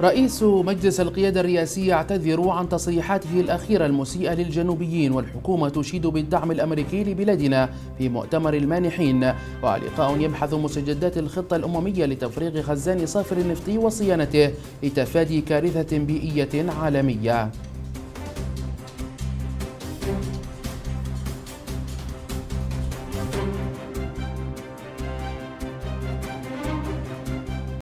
رئيس مجلس القيادة الرئاسي يعتذر عن تصريحاته الأخيرة المسيئة للجنوبيين، والحكومة تشيد بالدعم الأمريكي لبلادنا في مؤتمر المانحين، ولقاء يبحث مستجدات الخطة الأممية لتفريغ خزان صافر النفطي وصيانته لتفادي كارثة بيئية عالمية.